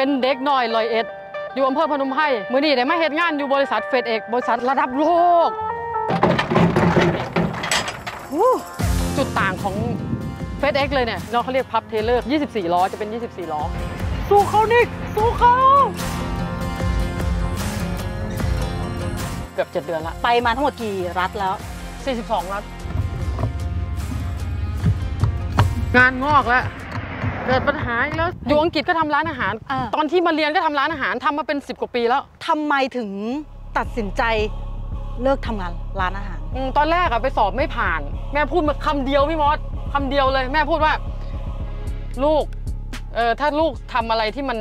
เป็นเด็กน้อยลอยเอ็ดอยู่อำเภอพนมไพรมื้อนี้ได้มาเฮ็ดงานอยู่บริษัท FedEx บริษัทระดับโลกจุดต่างของ FedEx เลยเนี่ยน้องเขาเรียกพับเทเลอร์24ล้อจะเป็น24ล้อสู้เขานิกสู้เขาเกือบ7เดือนละไปมาทั้งหมดกี่รัฐแล้ว42รัฐงานงอกแล้วเกิดปัญหาอีกแล้วอยู่อังกฤษก็ทำร้านอาหารตอนที่มาเรียนก็ทำร้านอาหารทำมาเป็น10กว่าปีแล้วทำไมถึงตัดสินใจเลิกทำงานร้านอาหารตอนแรกอะไปสอบไม่ผ่านแม่พูดมาคำเดียวพี่มอสคำเดียวเลยแม่พูดว่าลูกถ้าลูกทำอะไรที่มัน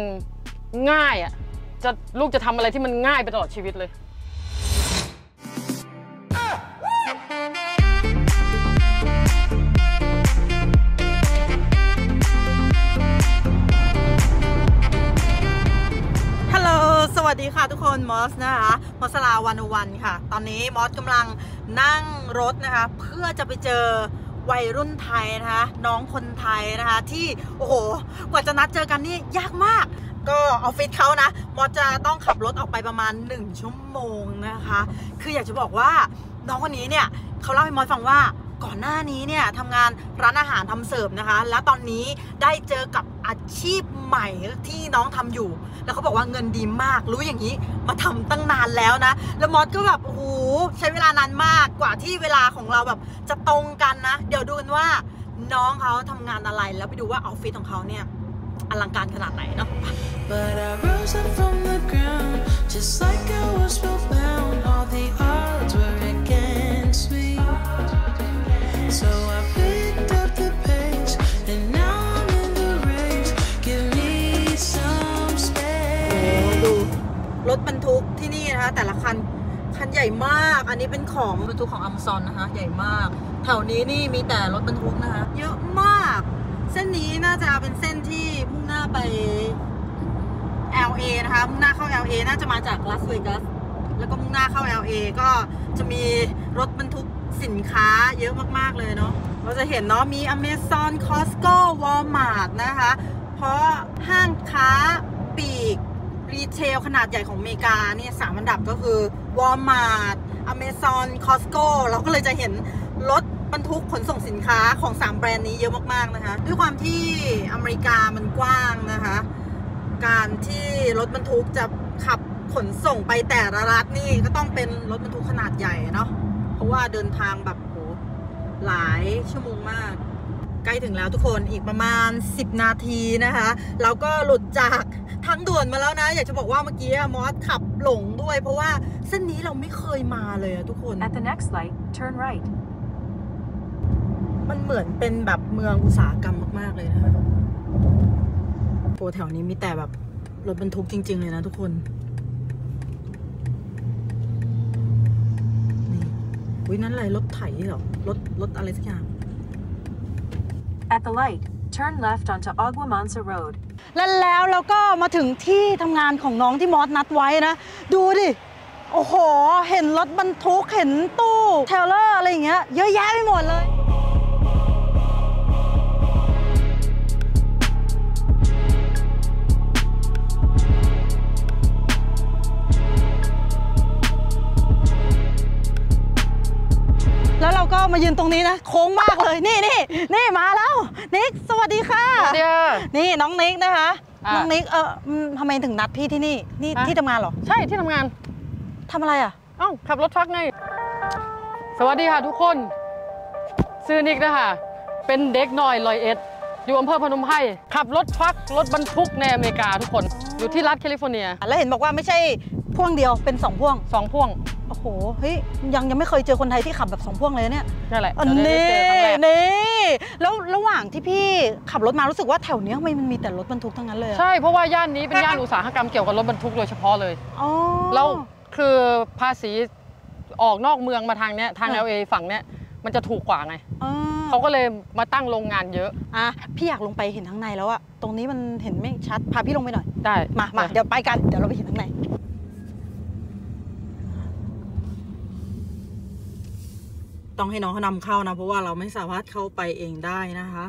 ง่ายอะลูกจะทำอะไรที่มันง่ายไปตลอดชีวิตเลยสวัสดีค่ะทุกคนมอสนะคะมอสลาวันวันค่ะตอนนี้มอสกำลังนั่งรถนะคะเพื่อจะไปเจอวัยรุ่นไทยนะคะน้องคนไทยนะคะที่โอ้โหกว่าจะนัดเจอกันนี่ยากมากก็ออฟฟิศเขานะมอสจะต้องขับรถออกไปประมาณ1ชั่วโมงนะคะคืออยากจะบอกว่าน้องคนนี้เนี่ยเขาเล่าให้มอสฟังว่าก่อนหน้านี้เนี่ยทำงานร้านอาหารทำเสิร์ฟนะคะและตอนนี้ได้เจอกับอาชีพใหม่ที่น้องทำอยู่แล้วเขาบอกว่าเงินดีมากรู้อย่างนี้มาทำตั้งนานแล้วนะแล้วมอสก็แบบโอ้โหใช้เวลานานมากกว่าที่เวลาของเราแบบจะตรงกันนะเดี๋ยวดูกันว่าน้องเขาทำงานอะไรแล้วไปดูว่าออฟฟิศของเขาเนี่ยอลังการขนาดไหนเนาะSo I picked up the pace and now I'm in the race. Give me some space. ดูรถบรรทุกที่นี่นะคะแต่ละคันใหญ่มากอันนี้เป็นของบรรทุกของ Amazon นะคะใหญ่มากแถวนี้นี่มีแต่รถบรรทุกนะคะเยอะมากเส้นนี้น่าจะเป็นเส้นที่มุ่งหน้าไป LA นะคะมุ่งหน้าเข้า LA น่าจะมาจาก Las Vegas แล้วก็มุ่งหน้าเข้า LA ก็จะมีรถบรรทุกสินค้าเยอะมากๆเลยเนาะเราจะเห็นเนาะมี Amazon Costco Walmart นะคะเพราะห้างค้าปลีกรีเทลขนาดใหญ่ของอเมริกาเนี่ย3อันดับก็คือ Walmart Amazon Costco เราก็เลยจะเห็นรถบรรทุกขนส่งสินค้าของ3แบรนด์นี้เยอะมากๆนะคะด้วยความที่อเมริกามันกว้างนะคะการที่รถบรรทุกจะขับขนส่งไปแต่ละรัฐนี่ก็ต้องเป็นรถบรรทุกขนาดใหญ่เนาะเพราะว่าเดินทางแบบโหหลายชั่วโมงมากใกล้ถึงแล้วทุกคนอีกประมาณ10นาทีนะคะเราก็หลุดจากทางด่วนมาแล้วนะอยากจะบอกว่าเมื่อกี้มอสขับหลงด้วยเพราะว่าเส้นนี้เราไม่เคยมาเลยทุกคน At the next light turn right มันเหมือนเป็นแบบเมืองอุตสาหกรรมมากๆเลยนะคะโหแถวนี้มีแต่แบบรถบรรทุกจริงๆเลยนะทุกคนนั่นอะไรรถไถเหรอรถอะไรสักอย่าง At the light turn left onto Aguamansa Road แล้วเราก็มาถึงที่ทำงานของน้องที่มอสนัดไว้นะดูดิโอ้โหเห็นรถบรรทุกเห็นตู้เทรลเลอร์อะไรอย่างเงี้ยเยอะแยะไปหมดเลยแล้วเราก็มายืนตรงนี้นะโค้งมากเลยนี่มาแล้วนิกสวัสดีค่ะนี่น้องนิกนะคะน้องนิกทำไมถึงนัดพี่ที่นี่ที่ทำงานหรอใช่ที่ทำงานทำอะไรอ่ะอ้าวขับรถทักไงสวัสดีค่ะทุกคนชื่อนิกนะคะเป็นเด็กน้อยลอยเอ็ดอยู่อำเภอพนมไพรขับรถทักรถบรรทุกในอเมริกาทุกคนอยู่ที่รัฐแคลิฟอร์เนียแล้วเห็นบอกว่าไม่ใช่พ่วงเดียวเป็น2 พ่วงโอ้โหเฮ้ยยังไม่เคยเจอคนไทยที่ขับแบบ2 พ่วงเลยเนี่ยนั่นแหละนี่แล้วระหว่างที่พี่ขับรถมารู้สึกว่าแถวเนี้ยมันมีแต่รถบรรทุกทั้งนั้นเลยใช่เพราะว่าย่านนี้เป็นย่านอุตสาหกรรมเกี่ยวกับรถบรรทุกโดยเฉพาะเลยแล้วคือภาษีออกนอกเมืองมาทางเนี้ยทาง LA ฝั่งเนี้ยมันจะถูกกว่าไงเขาก็เลยมาตั้งโรงงานเยอะอ่ะพี่อยากลงไปเห็นข้างในแล้วอะตรงนี้มันเห็นไม่ชัดพาพี่ลงไปหน่อยได้มาเดี๋ยวไปกันเดี๋ยวเราไปเห็นข้างในต้องให้น้องเขานำเข้านะเพราะว่าเราไม่สามารถเข้าไปเองได้นะคะ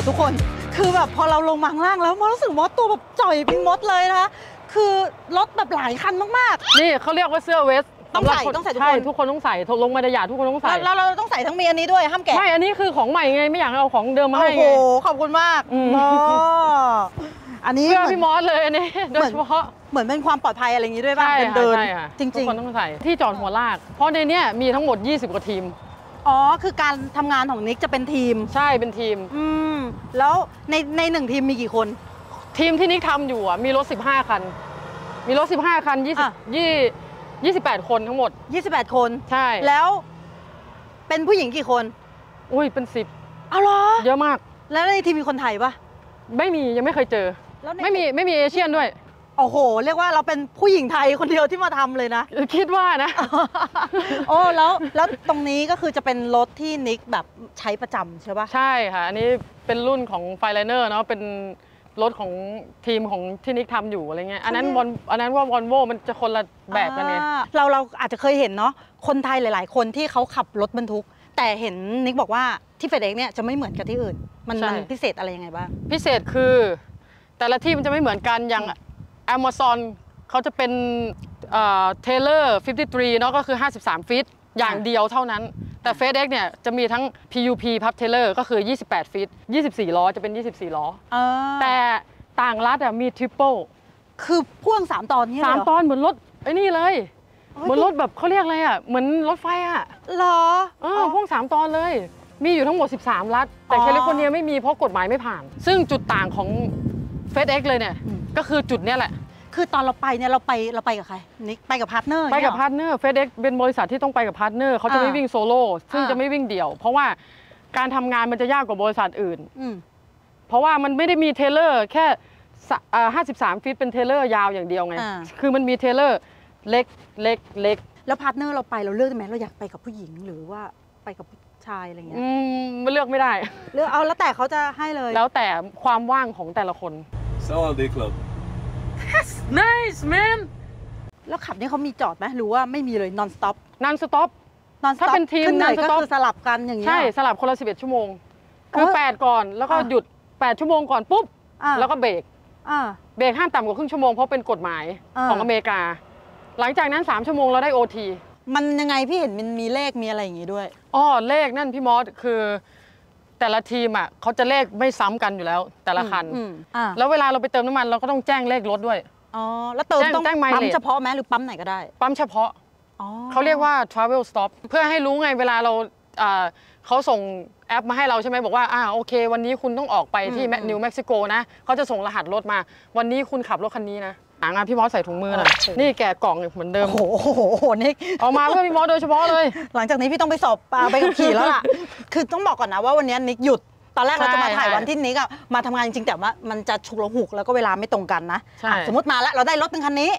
ดทุกคนคือแบบพอเราลงมาข้างล่างแล้วมอรู้สึกมอตัวแบบจ่อยเป็นมดเลยนะคะคือรถแบบหลายคันมากๆนี่เขาเรียกว่าเสื้อเวสต้องใส่ทุกคนทุกคนต้องใส่ลงมาได้ยาทุกคนต้องใส่แล้วเราต้องใส่ทั้งมีอันนี้ด้วยห้ามแกะไม่อันนี้คือของใหม่ไงไม่อยากเอาของเดิมมาให้โอ้โหขอบคุณมากอันนี้เพื่อพี่มอสเลยเนี่ยโดยเฉพาะเหมือนเป็นความปลอดภัยอะไรอย่างนี้ด้วยบ้างเดินจริงๆทุกคนต้องใส่ที่จอดหัวลากเพราะในนี้มีทั้งหมด20กว่าทีมอ๋อคือการทำงานของนิกจะเป็นทีมใช่เป็นทีมแล้วในหนึ่งทีมมีกี่คนทีมที่นิกทำอยู่อ่ะมีรถ15คันมีรถ15คัน28คนทั้งหมด28คนใช่แล้วเป็นผู้หญิงกี่คนอุ้ยเป็น10เอาเหรอเยอะมากแล้วในทีมมีคนไทยปะไม่มียังไม่เคยเจอไม่มีเอเชียนด้วยโอ้โหเรียกว่าเราเป็นผู้หญิงไทยคนเดียวที่มาทำเลยนะคิดว่านะโอ้แล้วตรงนี้ก็คือจะเป็นรถที่นิกแบบใช้ประจำใช่ปะใช่ค่ะอันนี้เป็นรุ่นของไฟไลเนอร์เนาะเป็นรถของทีมของที่นิกทำอยู่อะไรเงี้ยอันนั้นว่าวอลโว่มันจะคนละแบบกันเนี่ยเราอาจจะเคยเห็นเนาะคนไทยหลายๆคนที่เขาขับรถบรรทุกแต่เห็นนิกบอกว่าที่ FedEx เนี่ยจะไม่เหมือนกับที่อื่นมันพิเศษอะไรยังไงบ้างพิเศษคือแต่ละที่มันจะไม่เหมือนกันอย่าง Amazon เขาจะเป็นเทเลอร์53เนาะก็คือ53ฟีตอย่างเดียวเท่านั้นแต่ FedEx เนี่ยจะมีทั้ง PUP พับเทเลอร์ก็คือ28ฟีต24ล้อจะเป็น24ล้อแต่ต่างรัฐมีทริปเปิลคือพ่วง3ตอนนี้3ตอนเหมือนรถไอ้นี่เลยเหมือนรถแบบเขาเรียกอะไรอ่ะเหมือนรถไฟอ่ะหรอพ่วง3ตอนเลยมีอยู่ทั้งหมด13รัฐแต่แคลิฟอร์เนียไม่มีเพราะกฎหมายไม่ผ่านซึ่งจุดต่างของ FedEx เลยเนี่ยก็คือจุดนี้แหละคือตอนเราไปเนี่ยเราไปกับใครนิกไปกับพาร์ทเนอร์ไปกับพาร์ทเนอร์ FedEx เป็นบริษัทที่ต้องไปกับพาร์ทเนอร์เขาจะไม่วิ่งโซโล่ซึ่งจะไม่วิ่งเดี่ยวเพราะว่าการทำงานมันจะยากกว่าบริษัทอื่นเพราะว่ามันไม่ได้มีเทเลอร์แค่53ฟีตเป็นเทเลอร์ยาวอย่างเดียวไงคือมันมีเทเลอร์เล็กเล็กเล็กแล้วพาร์ทเนอร์เราไปเราเลือกได้ไหมเราอยากไปกับผู้หญิงหรือว่าไปกับชายอะไรเงี้ยมันเลือกไม่ได้เลือกเอาแล้วแต่เขาจะให้เลยแล้วแต่ความว่างของแต่ละคน so all day club That's nice man แล้วขับนี่เขามีจอดไหมหรือว่าไม่มีเลย non stop non stop ถ้าเป็นทีม non stop คือสลับกันอย่างเงี้ยใช่สลับคนละ11ชั่วโมงคือ8ก่อนแล้วก็หยุด8ชั่วโมงก่อนปุ๊บแล้วก็เบรกห้ามต่ำกว่าครึ่งชั่วโมงเพราะเป็นกฎหมายของอเมริกาหลังจากนั้น3ชั่วโมงเราได้โอทีมันยังไงพี่เห็นมันมีเลขมีอะไรอย่างงี้ด้วยอ๋อเลขนั่นพี่มอสคือแต่ละทีมอ่ะเขาจะเลขไม่ซ้ำกันอยู่แล้วแต่ละคันแล้วเวลาเราไปเติมน้ำมันเราก็ต้องแจ้งเลขรถด้วยอ๋อแล้วเติมต้องปั๊มเฉพาะไหมหรือปั๊มไหนก็ได้ปั๊มเฉพาะอ๋อเขาเรียกว่า Travel Stop เพื่อให้รู้ไงเวลาเราเขาส่งแอปมาให้เราใช่ไหมบอกว่าโอเควันนี้คุณต้องออกไปที่ New Mexico นะเขาจะส่งรหัสรถมาวันนี้คุณขับรถคันนี้นะงานพี่มอสใส่ถุงมือหน่อยนี่แกะกล่องเหมือนเดิมโอ้โหนี่เอามาเพื่อพี่มอสโดยเฉพาะเลยหลังจากนี้พี่ต้องไปสอบใบขับขี่แล้วล่ะคือต้องบอกก่อนนะว่าวันนี้นิกหยุดตอนแรกเราจะมาถ่ายวันที่นิกอะมาทำงานจริงแต่ว่ามันจะฉุกละหุกแล้วก็เวลาไม่ตรงกันนะสมมติมาแล้วเราได้รถเป็นคันนี้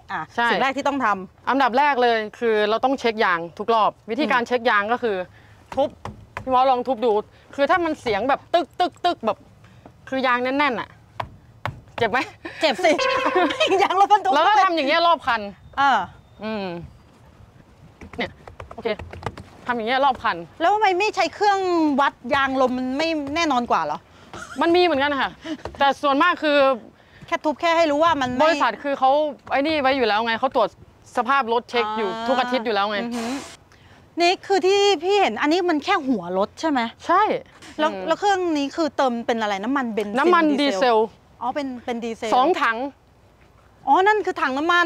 สิ่งแรกที่ต้องทำอันดับแรกเลยคือเราต้องเช็คยางทุกรอบวิธีการเช็คยางก็คือทุบพี่มอสลองทุบดูคือถ้ามันเสียงแบบตึกตึกตึกแบบคือยางแน่นๆอะเจ็บไหมเจ็บสิยางรถบรรทุกแล้วก็ทำอย่างเงี้ยรอบคันเนี่ยโอเคทำอย่างเงี้ยรอบคันแล้วทำไมไม่ใช้เครื่องวัดยางลมมันไม่แน่นอนกว่าเหรอมันมีเหมือนกันค่ะแต่ส่วนมากคือแค่ทุบแค่ให้รู้ว่ามันบริษัทคือเขาไอ้นี่ไว้อยู่แล้วไงเขาตรวจสภาพรถเช็คอยู่ทุกอาทิตย์อยู่แล้วไงนี่คือที่พี่เห็นอันนี้มันแค่หัวรถใช่ไหมใช่แล้วเครื่องนี้คือเติมเป็นอะไรน้ำมันเบนซินน้ำมันดีเซลอ๋อเป็นดีเซล2 ถังอ๋อนั่นคือถังน้ำมัน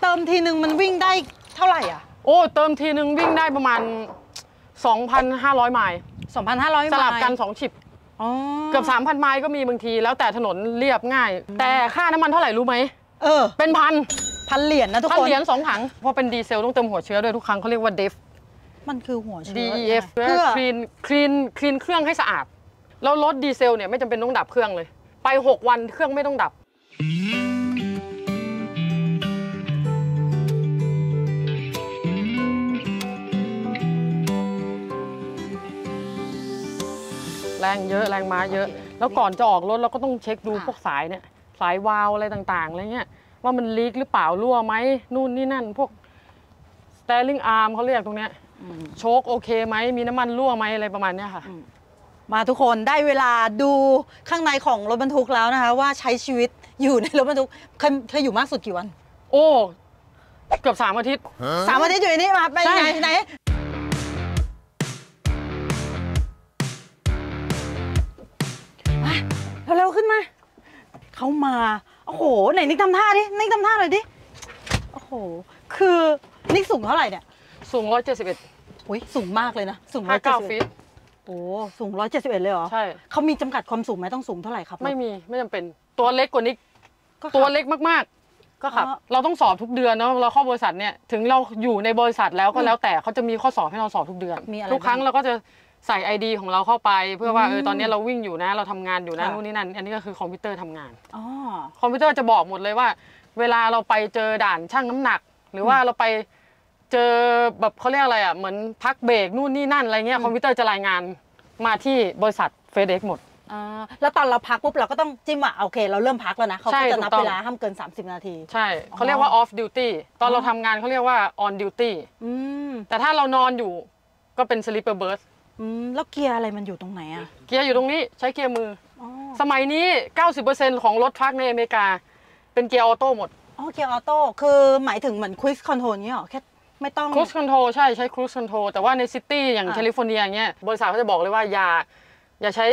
เติมทีนึงมันวิ่งได้เท่าไหร่อ่ะโอ้เติมทีนึงวิ่งได้ประมาณ 2,500 ไมล์ 2,500 ไมล์สลับกัน2ชิปอ๋อเกือบ 3,000 ไมล์ก็มีบางทีแล้วแต่ถนนเรียบง่ายแต่ค่าน้ำมันเท่าไหร่รู้ไหมเป็นพันเหรียญนะทุกคนพันเหรียญ2 ถังเพราะเป็นดีเซลต้องเติมหัวเชื้อด้วยทุกครั้งเขาเรียกว่าเดฟมันคือหัวเชื้อ DEF เพื่อคลีนเครื่องให้สะอาดแล้วรถดีเซลเนี่ยไม่จำเป็นต้องดับเครื่องเลยไป6วันเครื่องไม่ต้องดับแรงเยอะแรงม้าเยอะแล้วก่อนจะออกรถเราก็ต้องเช็คดูพวกสายเนี่ยสายวาล์วอะไรต่างๆอะไรเงี้ยว่ามันลีกหรือเปล่ารั่วไหมนู่นนี่นั่นพวก steering arm เขาเรียกตรงเนี้ยโชคโอเคไหมมีน้ำมันรั่วไหมอะไรประมาณเนี้ยค่ะ มาทุกคนได้เวลาดูข้างในของรถบรรทุกแล้วนะคะว่าใช้ชีวิตอยู่ในรถบรรทุกเธออยู่มากสุดกี่วันโอ้เกือบ3 อาทิตย์3 อาทิตย์อยู่ในนี้มาไปไหนเร็วๆขึ้นมาเขามาโอ้โหไหนนิกทำท่าดินิกทำท่าหน่อยดิโอ้โหคือนิกสูงเท่าไหร่เนี่ยสูง171อุ้ยสูงมากเลยนะสูง179 ฟีตโอ้สูง171เลยเหรอใช่เขามีจำกัดความสูงไหมต้องสูงเท่าไหร่ครับไม่มีไม่จำเป็นตัวเล็กกว่านิกตัวเล็กมากๆก็ครับเราต้องสอบทุกเดือนเนาะเราเข้าบริษัทเนี่ยถึงเราอยู่ในบริษัทแล้วก็แล้วแต่เขาจะมีข้อสอบให้เราสอบทุกเดือนทุกครั้งเราก็จะใส่ ID ของเราเข้าไปเพื่อว่าตอนนี้เราวิ่งอยู่นะเราทำงานอยู่นะนู่นนี่นั่นอันนี้ก็คือคอมพิวเตอร์ทำงานคอมพิวเตอร์จะบอกหมดเลยว่าเวลาเราไปเจอด่านชั่งน้ำหนักหรือว่าเราไปเจอแบบเขาเรียกอะไรอ่ะเหมือนพักเบรกนู่นนี่นั่นอะไรเงี้ยคอมพิวเตอร์จะรายงานมาที่บริษัท FedEx หมดแล้วตอนเราพักปุ๊บเราก็ต้องจิ้มอ่ะโอเคเราเริ่มพักแล้วนะเขาจะนับเวลาห้ามเกิน30 นาทีใช่เขาเรียกว่า off duty ตอนเราทำงานเขาเรียกว่า on duty แต่ถ้าเรานอนอยู่ก็เป็น sleeper berthแล้วเกียร์อะไรมันอยู่ตรงไหนอะเกียร์อยู่ตรงนี้ใช้เกียร์มือสมัยนี้ 90% ของรถทรัคในอเมริกาเป็นเกียร์ออโต้หมดอ๋อเกียร์ออโต้คือหมายถึงเหมือนควิสคอนโทรลนี่หรอแค่ไม่ต้องควิสคอนโทรลใช่ใช้ควิสคอนโทรลแต่ว่าในซิตี้อย่างแคลิฟอร์เนียเนี้ยบริษัทเขาจะบอกเลยว่าอย่าใช้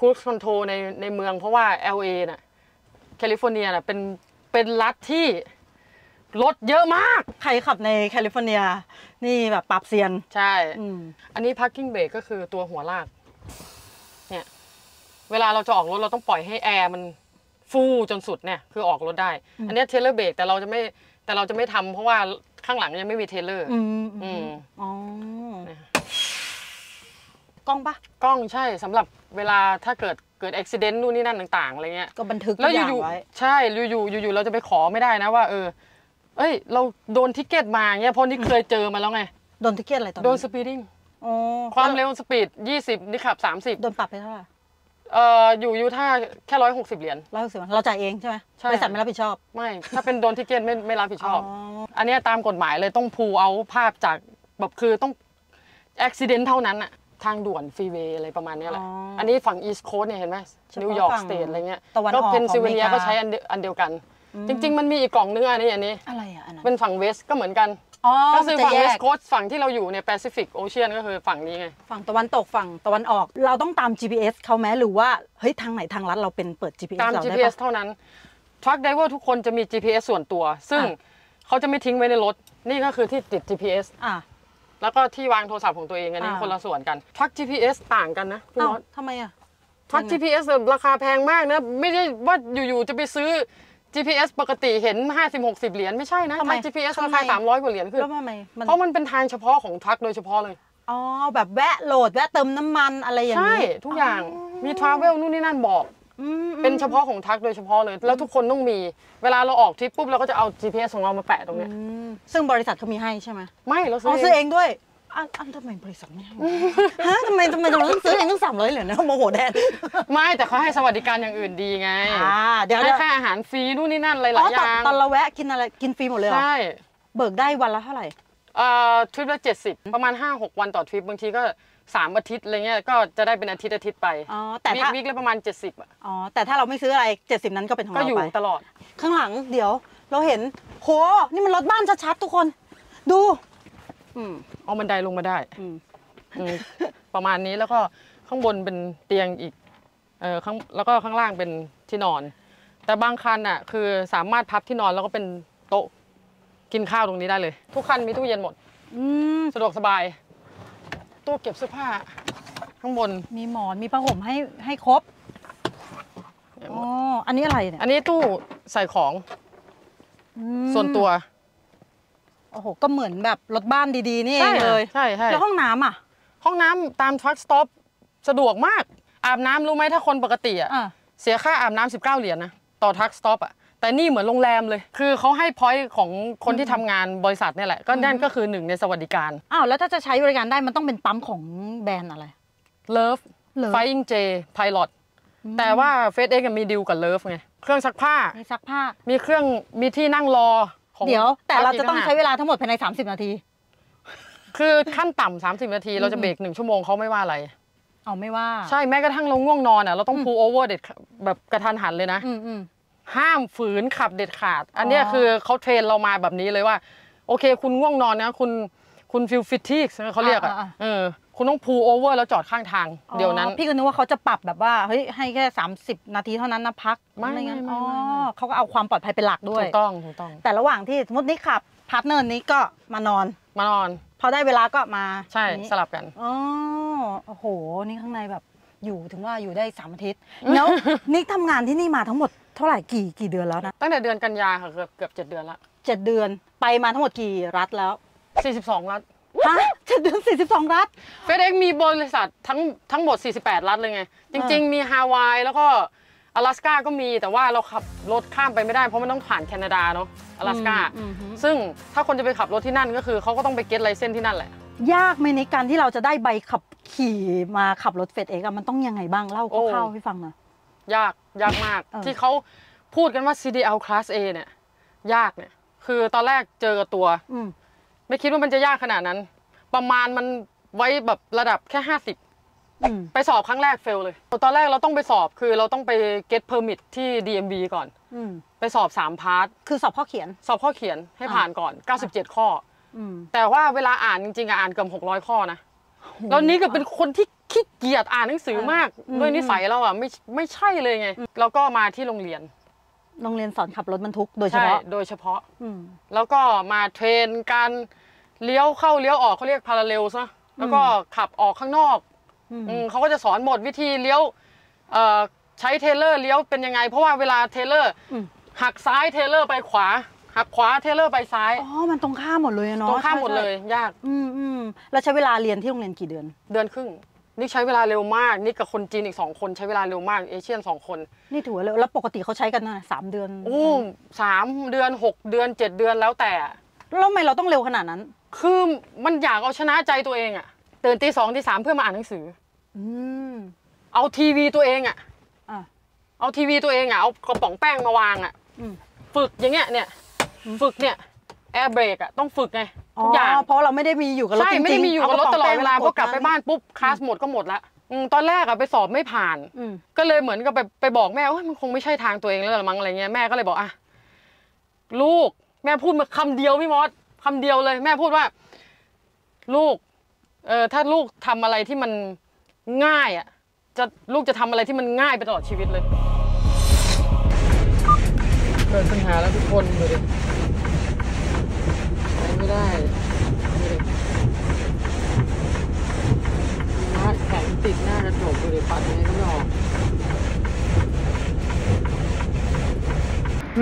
ควิสคอนโทรลในเมืองเพราะว่า LA น่ะแคลิฟอร์เนียน่ะเป็นรัฐที่รถเยอะมากใครขับในแคลิฟอร์เนียนี่แบบปราบเซียนใช่อันนี้ parking brake ก็คือตัวหัวลากเนี่ยเวลาเราจะออกรถเราต้องปล่อยให้แอร์มันฟูจนสุดเนี่ยคือออกรถได้อันนี้เทเลอร์เบรกแต่เราจะไม่ทำเพราะว่าข้างหลังยังไม่มีเทเลอร์อ๋อกล้องปะกล้องใช่สำหรับเวลาถ้าเกิดอุบิเหตุนู่นนี่นั่นต่างๆอะไรเงี้ยก็บันทึกแล้วอยู่ใช่อยู่เราจะไปขอไม่ได้นะว่าเอ้ยเราโดนทิกเก็ตมาเนี่ยเพราะนี่เคยเจอมาแล้วไงโดนทิกเก็ตอะไรตอนนั้นโดนสปีดดิ้งความเร็วสปีด20นี่ขับ30โดนปรับไปเท่าไหร่อยู่ถ้าแค่$160เราจ่ายเองใช่ไหมบริษัทไม่รับผิดชอบไม่ถ้าเป็นโดนทิกเก็ตไม่รับผิดชอบอันนี้ตามกฎหมายเลยต้องพูเอาภาพจากแบบคือต้องอุบิเหตุเท่านั้นอะทางด่วนฟรีเวย์อะไรประมาณนี้แหละอันนี้ฝั่งอีสต์โคสต์เนี่ยเห็นไหมนิวยอร์กสเตทอะไรเงี้ยแล้วเพนซิลเวเนียก็ใช้อันเดียวกันจริงๆมันมีอีกกล่องนึงอันนี้อะไรอ่ะอันนั้นเป็นฝั่งเวสก็เหมือนกันก็คือฝั่งเวสโคสต์ฝั่งที่เราอยู่ในแปซิฟิกโอเชียนก็คือฝั่งนี้ไงฝั่งตะวันตกฝั่งตะวันออกเราต้องตาม GPS เขาแม้หรือว่าเฮ้ยทางไหนทางลัดเราเป็นเปิด GPS เราได้ตาม GPS เท่านั้นทรัคไดรเวอร์ทุกคนจะมี GPS ส่วนตัวซึ่งเขาจะไม่ทิ้งไว้ในรถนี่ก็คือที่ติด GPS แล้วก็ที่วางโทรศัพท์ของตัวเองอันนี้คนละส่วนกันทรัค GPS ต่างกันนะพี่น้องทำไมอะทรัค GPS ราคาแพงมากนะไม่ได้ว่าอยู่ๆจะไปซื้อGPS ปกติเห็น50-60 เหรียญไม่ใช่นะทำไม GPS ราคา300 กว่าเหรียญขึ้นเพราะมันเป็นทางเฉพาะของทรัคโดยเฉพาะเลยอ๋อแบบแวะโหลดแวะเติมน้ำมันอะไรอย่างนี้ใช่ทุกอย่างมีทราเวลนู่นนี่นั่นบอกเป็นเฉพาะของทรัคโดยเฉพาะเลยแล้วทุกคนต้องมีเวลาเราออกทริปปุ๊บเราก็จะเอา GPS ของเรามาแปะตรงนี้ซึ่งบริษัทเขามีให้ใช่ไหมไม่เราซื้อเองด้วยทำไมบริษัทไม่ให้ฮะทำไมเราต้องซื้อเองต้อง300 เหรียญนะโมโหแดนไม่แต่เขาให้สวัสดิการอย่างอื่นดีไงเดี๋ยวได้ค่าอาหารฟรีนู่นนี่นั่นอะไรหลายอย่างตอนเราแวะกินอะไรกินฟรีหมดเลยเหรอใช่เบิกได้วันละเท่าไหร่ทริปละ70ประมาณ5-6 วันต่อทริปบางทีก็3 อาทิตย์อะไรเงี้ยก็จะได้เป็นอาทิตย์ไปแต่วิกละประมาณ70อ๋อแต่ถ้าเราไม่ซื้ออะไร70นั้นก็เป็นของเราไปก็อยู่ตลอดข้างหลังเดี๋ยวเราเห็นโหนี่มันรถบ้านชัดๆทุกคนดูเอาบันไดลงมาได้ประมาณนี้แล้วก็ข้างบนเป็นเตียงอีกแล้วก็ข้างล่างเป็นที่นอนแต่บางคันอ่ะคือสามารถพับที่นอนแล้วก็เป็นโต๊ะกินข้าวตรงนี้ได้เลยทุกคันมีตู้เย็นหมดสะดวกสบายตู้เก็บเสื้อผ้าข้างบนมีหมอนมีผ้าห่มให้ครบอ๋ออันนี้อะไรเนี่ยอันนี้ตู้ใส่ของส่วนตัวโอ้โหก็เหมือนแบบรถบ้านดีๆนี่เองเลยใช่ใช่แล้วห้องน้ำอ่ะห้องน้ำตาม Travel Stop สะดวกมากอาบน้ำรู้ไหมถ้าคนปกติอ่ะเสียค่าอาบน้ำ$19นะต่อ Travel Stop อ่ะแต่นี่เหมือนโรงแรมเลยคือเขาให้ point ของคนที่ทำงานบริษัทนี่แหละก็นั่นก็คือ1ในสวัสดิการอ้าวแล้วถ้าจะใช้บริการได้มันต้องเป็นปั๊มของแบรนด์อะไร Love Flying J Pilot แต่ว่า FedEx มีดีลกับ Love ไงเครื่องซักผ้ามีเครื่องมีที่นั่งรอเดี๋ยวแต่เราจะต้องใช้เวลาทั้งหมดภายใน30 นาทีคือขั้นต่ำ30 นาทีเราจะเบรก1 ชั่วโมงเขาไม่ว่าอะไร เอาไม่ว่าใช่แม้กระทั่งเราง่วงนอนอ่ะเราต้องพูลโอเวอร์เด็ดแบบกระทันหันเลยนะห้ามฝืนขับเด็ดขาดอันนี้คือเขาเทรนเรามาแบบนี้เลยว่าโอเคคุณง่วงนอนนะคุณฟิลฟิตที่เขาเรียกอ่ะคุณต้องพูลโอเวอร์แล้วจอดข้างทางเดี๋ยวนั้นพี่ก็นึกว่าเขาจะปรับแบบว่าเฮ้ยให้แค่30นาทีเท่านั้นนะพักไม่งั้นอ๋อเขาก็เอาความปลอดภัยเป็นหลักด้วยถูกต้องแต่ระหว่างที่สมมตินี่ขับพาร์ทเนอร์นี้ก็มานอนพอได้เวลาก็มาใช่สลับกันอ๋อโอ้โหนี่ข้างในแบบอยู่ถึงว่าอยู่ได้3อาทิตย์แล้วนิกทำงานที่นี่มาทั้งหมดเท่าไหร่กี่เดือนแล้วนะตั้งแต่เดือนกันยาค่ะเกือบ7เดือนละ7เดือนไปมาทั้งหมดกี่รัฐแล้ว42รัฐฮะ7เดือน42รัฐ FedEx มีบริษัททั้งหมด48รัฐเลยไงจริงๆมีฮาวายแล้วก็阿拉斯ก้าก็มีแต่ว่าเราขับรถข้ามไปไม่ได้เพราะมันต้องผ่านแคนาดาเนาะ阿拉斯ก้าซึ่งถ้าคนจะไปขับรถที่นั่นก็คือเขาก็ต้องไปเก็ตไลเซนส์ที่นั่นแหละยากไหมในการที่เราจะได้ใบขับขี่มาขับรถFedExมันต้องยังไงบ้างเล่าคร่าวๆให้ฟังหน่อยยากมากที่เขาพูดกันว่า CDL Class A เนี่ยยากเนี่ยคือตอนแรกเจอกับตัวไม่คิดว่ามันจะยากขนาดนั้นประมาณมันไว้แบบระดับแค่50ไปสอบครั้งแรกเฟลเลยตอนแรกเราต้องไปสอบคือเราต้องไปเก็ตเพอร์มิทที่ DMV ก่อนไปสอบ3พาร์ทคือสอบข้อเขียนให้ผ่านก่อน97ข้อแต่ว่าเวลาอ่านจริงๆอ่านเกือบ600ข้อนะแล้วนี้ก็เป็นคนที่ขี้เกียจอ่านหนังสือมากด้วยนิสัยเราอ่ะไม่ใช่เลยไงแล้วก็มาที่โรงเรียนสอนขับรถบรรทุกโดยเฉพาะแล้วก็มาเทรนการเลี้ยวเข้าเลี้ยวออกเขาเรียกพาราเลลซะแล้วก็ขับออกข้างนอกเขาก็จะสอนหมดวิธีเลี้ยวใช้เทเลอร์เลี้ยวเป็นยังไงเพราะว่าเวลาเทเลอร์หักซ้ายเทเลอร์ไปขวาหักขวาเทเลอร์ไปซ้ายอ๋อมันตรงข้ามหมดเลยเนาะตรงข้ามหมดเลยยากแล้วใช้เวลาเรียนที่โรงเรียนกี่เดือนครึ่งนี่ใช้เวลาเร็วมากนี่กับคนจีนอีก2คนใช้เวลาเร็วมากเอเชียน2คนนี่ถือว่าเร็วแล้วปกติเขาใช้กันนะ3เดือน3เดือน6เดือน7เดือนแล้วแต่แล้วทำไมเราต้องเร็วขนาดนั้นคือมันอยากเอาชนะใจตัวเองอะตื่นตี2ตี3เพื่อมาอ่านหนังสือเอาทีวีตัวเองอะเอากระป๋องแป้งมาวางอะฝึกอย่างเงี้ยเนี่ยฝึกเนี่ยแอร์เบรกอะต้องฝึกไงทุกอย่างเพราะเราไม่ได้มีอยู่กับรถจริงๆไม่ได้มีอยู่กับรถตลอดเวลาพอกลับไปบ้านปุ๊บคลาสหมดก็หมดละตอนแรกอะไปสอบไม่ผ่านก็เลยเหมือนกับไปบอกแม่ว่ามันคงไม่ใช่ทางตัวเองแล้วมั้งอะไรเงี้ยแม่ก็เลยบอกอะลูกแม่พูดมาคำเดียวพี่มอสคำเดียวเลยแม่พูดว่าลูกถ้าลูกทำอะไรที่มันง่ายอ่ะลูกจะทำอะไรที่มันง่ายไปตลอดชีวิตเลยเกิดปัญหาแล้วทุกคนเลยไม่ได้แขนติดหน้ากระจกเลยปัดไม่ได้ออก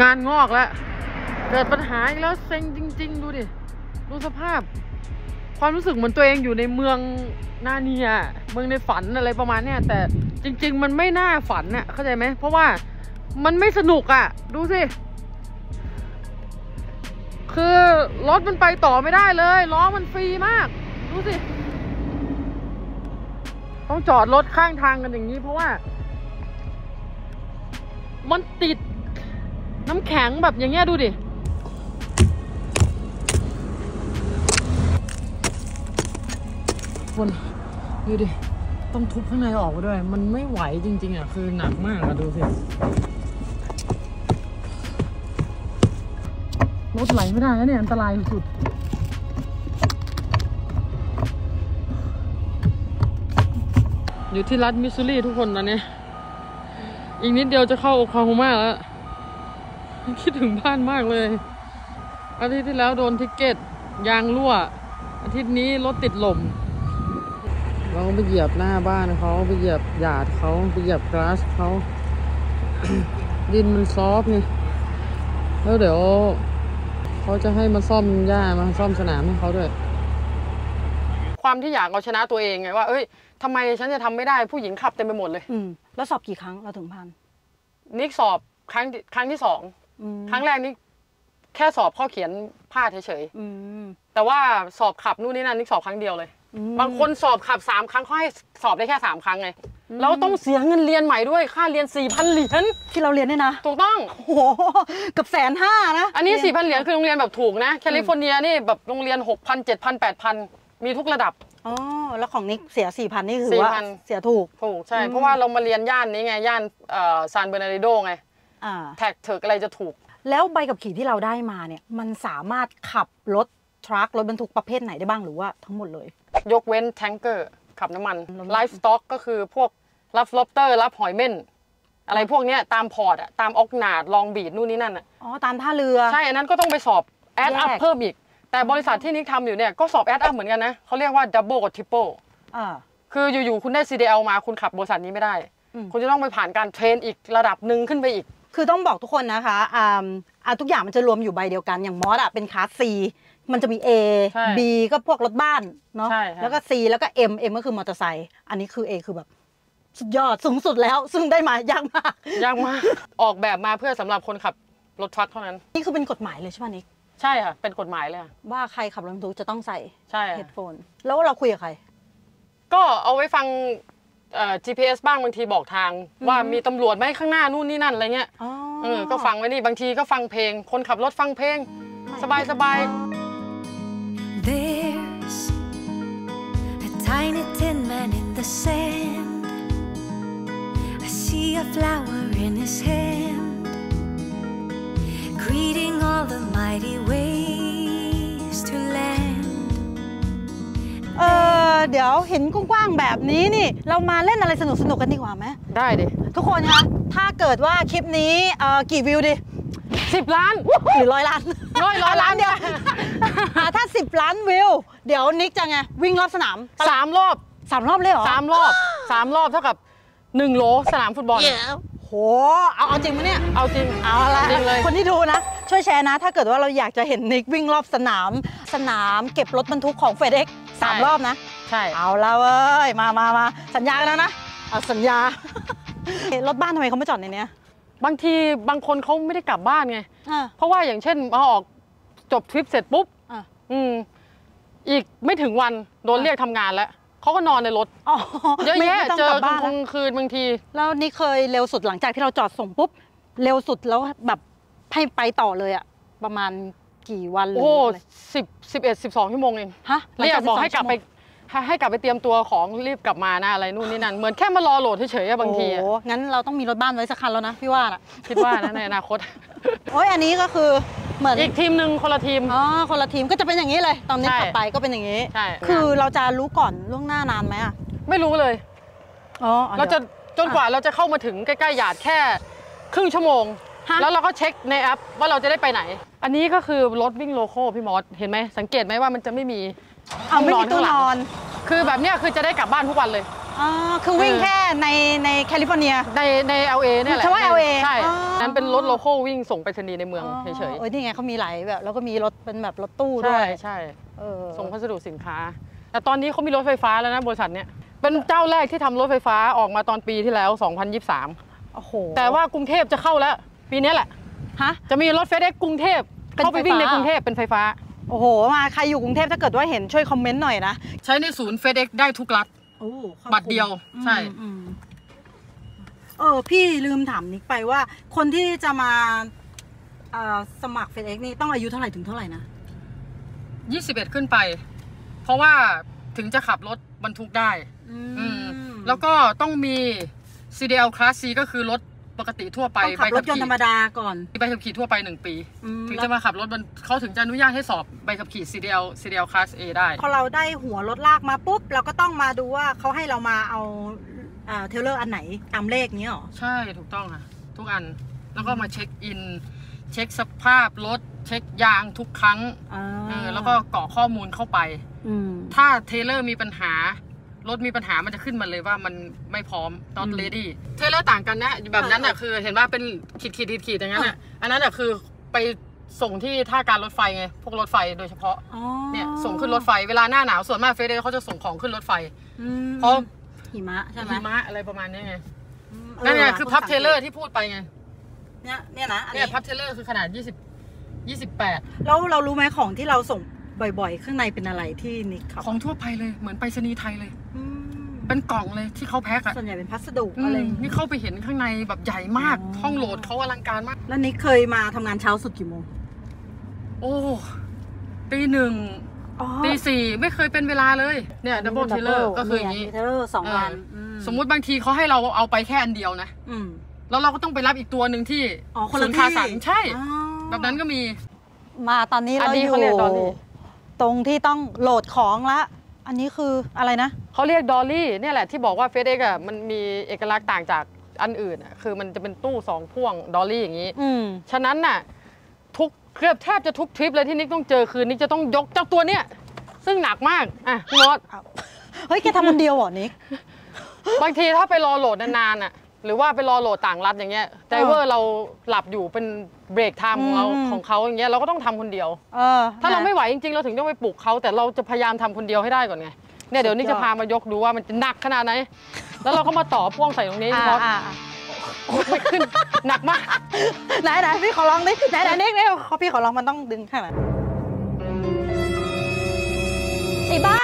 งานงอกแล้วเกิดปัญหาอีกแล้วเซ็งจริงๆดูดิดูสภาพความรู้สึกเหมือนตัวเองอยู่ในเมืองหน้านี่อ่ะเมืองในฝันอะไรประมาณเนี้ยแต่จริงๆมันไม่น่าฝันน่ะเข้าใจไหมเพราะว่ามันไม่สนุกอ่ะดูสิคือรถมันไปต่อไม่ได้เลยล้อมันฟรีมากดูสิต้องจอดรถข้างทางกันอย่างนี้เพราะว่ามันติดน้ำแข็งแบบอย่างเงี้ยดูดิดูดิต้องทุบข้างในออกด้วยมันไม่ไหวจริงๆอ่ะคือหนักมากอ่ะดูสิรถไหลไม่ได้แล้วเนี่ยอันตรายสุดอยู่ที่รัฐมิสซูรีทุกคนตอนนี้อีกนิดเดียวจะเข้าโอคลาโฮมาแล้วคิดถึงบ้านมากเลยอาทิตย์ที่แล้วโดนทิกเก็ตยางรั่วอาทิตย์นี้รถติดลมเราไปเหยียบหน้าบ้านเขาไปเหยียบหยาดเขาไปเหยียบกราสเขา ดินมันซอฟไงแล้วเดี๋ยวเขาจะให้มาซ่อมหญ้ามาซ่อมสนามให้เขาด้วยความที่อยากเอาชนะตัวเองไงว่าเอ้ยทำไมฉันจะทำไม่ได้ผู้หญิงขับเต็มไปหมดเลยแล้วสอบกี่ครั้งเราถึงผ่านนิกสอบครั้งที่2ครั้งแรกนี่แค่สอบข้อเขียนพลาดเฉยๆแต่ว่าสอบขับนู่นนี่นั่นนิกสอบครั้งเดียวเลยบางคนสอบขับ3ครั้งเขาให้สอบได้แค่3ครั้งไงแล้วต้องเสียเงินเรียนใหม่ด้วยค่าเรียน 4,000 เหรียญที่เราเรียนเนี่ยนะถูกต้องโอ้กับ150,000นะอันนี้ 4,000 เหรียญคือโรงเรียนแบบถูกนะแคลิฟอร์เนียนี่แบบโรงเรียน 6,000 7,000 8,000 มีทุกระดับ อ๋อแล้วของนิกเสีย 4,000 นี่คือว่าเสียถูกถูกใช่เพราะว่าเรามาเรียนย่านนี้ไงย่านซานเบอร์นาร์ดิโดไงแท็กเถิกอะไรจะถูกแล้วใบขับขี่ที่เราได้มาเนี่ยมันสามารถขับรถทรัครถบรรทุกประเภทไหนได้บ้างหรือว่าทั้งหมดเลยยกเว้นแทงเกอร์ขับน้ำมันไลฟ์สต็อกก็คือพวกรับล็อบสเตอร์รับหอยเม่นอะไรพวกนี้ตามพอร์ตอะตามออกนาดลองบีดนู่นนี่นั่นอะอ๋อตามท่าเรือใช่อันนั้นก็ต้องไปสอบแอดอัพเพิ่มอีกแต่บริษัทที่นิกทำอยู่เนี่ยก็สอบแอดอัพเหมือนกันนะเขาเรียกว่าดับเบิลกับทริปเปิลคืออยู่ๆคุณได้ CDL มาคุณขับบริษัทนี้ไม่ได้คุณจะต้องไปผ่านการเทรนอีกระดับหนึ่งขึ้นไปอีกคือต้องบอกทุกคนนะคะทุกอย่างมันจะรวมอยู่ใบเดียวกันอย่างมอสอะเป็นคลาส C มันจะมี A B ก็พวกรถบ้านเนาะแล้วก็ C แล้วก็ M M ก็คือมอเตอร์ไซค์อันนี้คือ A คือแบบสุดยอดสูงสุดแล้วซึ่งได้มายากมากยากมากออกแบบมาเพื่อสำหรับคนขับรถทรัคเท่านั้นนี่คือเป็นกฎหมายเลยใช่ป่ะนิกใช่ค่ะเป็นกฎหมายเลยว่าใครขับรถบรรทุกจะต้องใส่เฮดโฟนแล้วเราคุยกับใครก็เอาไว้ฟังGPS บ้างบางทีบอกทางว่ามีตำรวจไหมข้างหน้านู่นนี่นั่นอะไรเงี้ยก็ฟังไว้นี่บางทีก็ฟังเพลงคนขับรถฟังเพลงสบายสบายA flower in his hand, greeting all the mighty ways to land. เดี๋ยวเห็นกว้างๆแบบนี้นี่เรามาเล่นอะไรสนุกๆกันดีกว่าไหมได้ดิทุกคนคะถ้าเกิดว่าคลิปนี้กี่วิวดิ10 ล้านหรือ100 ล้าน100 ล้านเดียวถ้า10 ล้านวิวเดี๋ยวนิกจะไงวิ่งรอบสนาม3 รอบเลยเหรอ3 รอบเท่ากับ1 โลสนามฟุตบอลโหเอาจริงมั้ยเนี่ยเอาจริงเอาละคนที่ดูนะช่วยแชร์นะถ้าเกิดว่าเราอยากจะเห็นนิกวิ่งรอบสนามเก็บรถบรรทุกของ FedEx 3 รอบนะใช่เอาละเว้ยมาสัญญากันแล้วนะเอาสัญญารถบ้านทำไมเขาไม่จอดในเนี้ยบางทีบางคนเขาไม่ได้กลับบ้านไงเพราะว่าอย่างเช่นพอออกจบทริปเสร็จปุ๊บอีกไม่ถึงวันโดนเรียกทำงานแล้วเขาก็นอนในรถเยอะแยะเจอกลางคืนบางทีแล้วนี่เคยเร็วสุดหลังจากที่เราจอดส่งปุ๊บเร็วสุดแล้วแบบให้ไปต่อเลยอะประมาณกี่วันเลยโอ้10 11 12 ชั่วโมงเองฮะเรียกบอกให้กลับไปเตรียมตัวของรีบกลับมานะอะไรนู่นนี่นั่นเหมือนแค่มารอโหลดเฉยๆบางทีโอ้งั้นเราต้องมีรถบ้านไว้สักคันแล้วนะพี่ว่านะคิดว่านะในอนาคตโอ้ยอันนี้ก็คือเหมือนอีกทีมหนึ่งคนละทีมอ๋อคนละทีมก็จะเป็นอย่างนี้เลยตอนนี้ขับไปก็เป็นอย่างนี้ใช่คือเราจะรู้ก่อนล่วงหน้านานไหมอ่ะไม่รู้เลยอ๋อเราจะจนกว่าเราจะเข้ามาถึงใกล้ๆหยาดแค่ครึ่งชั่วโมงแล้วเราก็เช็คในแอปว่าเราจะได้ไปไหนอันนี้ก็คือรถวิ่งโลโก้พี่มอสเห็นไหมสังเกตไหมว่ามันจะไม่มีเอาไม่มีตู้นอนคือแบบเนี้ยคือจะได้กลับบ้านทุกวันเลยอ๋อคือวิ่งแค่ในแคลิฟอร์เนียใน LA เนี่ยแหละใช่ว่า LA ใช่นั้นเป็นรถโลโก้วิ่งส่งไปรษณีย์ในเมืองเฉยๆนี่ไงเขามีหลายแบบแล้วก็มีรถเป็นแบบรถตู้ด้วยใช่ส่งพัสดุสินค้าแต่ตอนนี้เขามีรถไฟฟ้าแล้วนะบริษัทเนี้ยเป็นเจ้าแรกที่ทำรถไฟฟ้าออกมาตอนปีที่แล้ว2023โอ้โหแต่ว่ากรุงเทพจะเข้าแล้วปีนี้แหละฮะจะมีรถ FedEx กรุงเทพเข้าไปวิ่งในกรุงเทพเป็นไฟฟ้าโอ้โหมาใครอยู่กรุงเทพถ้าเกิดว่าเห็นช่วยคอมเมนต์หน่อยนะใช้ในศูนย์ FedEx ได้ทุกรัฐบัตรเดียวใช่พี่ลืมถามนิกไปว่าคนที่จะมาสมัคร FedEx นี่ต้องอายุเท่าไหร่ถึงเท่าไหร่นะ21ขึ้นไปเพราะว่าถึงจะขับรถบรรทุกได้แล้วก็ต้องมี CDL Class C ก็คือรถปกติทั่วไปต้องขับรถยนต์ธรรมดาก่อนใบขับขี่ทั่วไป1 ปีถึงจะมาขับรถมันเขาถึงจะอนุญาตให้สอบใบขับขี่ CDL Class A ได้พอเราได้หัวรถลากมาปุ๊บเราก็ต้องมาดูว่าเขาให้เรามาเอาเทเลอร์อันไหนตามเลขนี้หรอใช่ถูกต้องค่ะทุกอันแล้วก็มาเช็คอินเช็คสภาพรถเช็คยางทุกครั้งแล้วก็กรอกข้อมูลเข้าไปถ้าเทเลอร์มีปัญหารถมีปัญหามันจะขึ้นมาเลยว่ามันไม่พร้อมตอนเรดี้เทเลอร์ต่างกันนะแบบนั้นอ่ะคือเห็นว่าเป็นขีดอย่างนั้นอ่ะอันนั้นอ่ะคือไปส่งที่ท่าการรถไฟไงพวกรถไฟโดยเฉพาะเนี่ยส่งขึ้นรถไฟเวลาหน้าหนาวส่วนมากเฟเดเขาจะส่งของขึ้นรถไฟเพราะหิมะใช่ไหมหิมะอะไรประมาณนี้ไงนั่นไงคือพับเทเลอร์ที่พูดไปไงเนี่ยนะเนี่ยพับเทเลอร์คือขนาด28แล้วเรารู้ไหมของที่เราส่งบ่อยๆข้างในเป็นอะไรที่นิกครับของทั่วไปเลยเหมือนไปรษณีย์ไทยเลยเป็นกล่องเลยที่เขาแพ็คอะส่วนใหญ่เป็นพัสดุอะไรนี่เข้าไปเห็นข้างในแบบใหญ่มากห้องโหลดเขาอลังการมากแล้วนิกเคยมาทำงานเช้าสุดกี่โมงโอ้ตี 1 ตีสี่ไม่เคยเป็นเวลาเลยเนี่ยดับเบิลเทเลอร์ก็คืออย่างนี้สองวันสมมุติบางทีเขาให้เราเอาไปแค่อันเดียวนะแล้วเราก็ต้องไปรับอีกตัวหนึ่งที่ศูนย์คาสันใช่แบบนั้นก็มีมาตอนนี้เราอยู่ตรงที่ต้องโหลดของละอันนี้คืออะไรนะเขาเรียกดอลลี่เนี่ยแหละที่บอกว่า FedEx อ่ะมันมีเอกลักษณ์ต่างจากอันอื่นอ่ะคือมันจะเป็นตู้สองพ่วงดอลลี่อย่างนี้ฉะนั้นน่ะทุกเกือบแทบจะทุกทริปเลยที่นิกต้องเจอคืนนี้จะต้องยกเจ้าตัวเนี้ยซึ่งหนักมากอ่ะพี่มดเฮ้ยแกทำคนเดียวเหรอนิกบางทีถ้าไปรอโหลดนานๆอ่ะหรือว่าไปรอโหลดต่างรัฐอย่างเงี้ยไดรเวอร์เราหลับอยู่เป็นเบรกไทม์ของเราของเขาอย่างเงี้ยเราก็ต้องทำคนเดียวถ้าเราไม่ไหวจริงๆเราถึงต้องไปปลุกเขาแต่เราจะพยายามทำคนเดียวให้ได้ก่อนไงเนี่ยเดี๋ยวนี้จะพามายกดูว่ามันจะหนักขนาดไหนแล้วเราก็มาต่อพ่วงใส่ตรงนี้พี่มดไม่ขึ้นหนักมากไหนไหนพี่ขอลองดิไหนไหนเด็กเด็กพี่ขอลองมันต้องดึงข้างหลังไอ้บ้า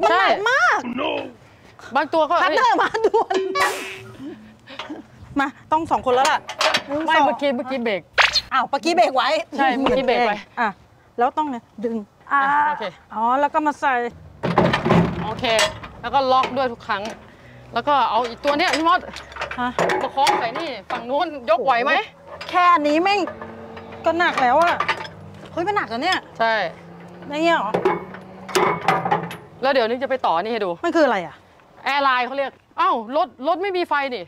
มันหนักมากบางตัวก็พัดเนอร์มาด่วนมาต้องสองคนแล้วล่ะไม่เมื่อกี้เบรกอ้าวเมื่อกี้เบรกไว้ใช่เมื่อกี้เบรกไว้อ่ะแล้วต้องเนี่ยดึงอ๋อแล้วก็มาใส่โอเคแล้วก็ล็อกด้วยทุกครั้งแล้วก็เอาอีกตัวเนี้ยพี่มดประคองใส่นี่ฝั่งนู้นยกไหวไหมแค่อันนี้แม่งก็หนักแล้วอ่ะเฮ้ยมันหนักแล้วเนี่ยใช่เนี่ยหรอแล้วเดี๋ยวนี้จะไปต่อนี่ให้ดูมันคืออะไรอ่ะแอร์ไลน์เขาเรียกเอ้ารถไม่มีไฟนี่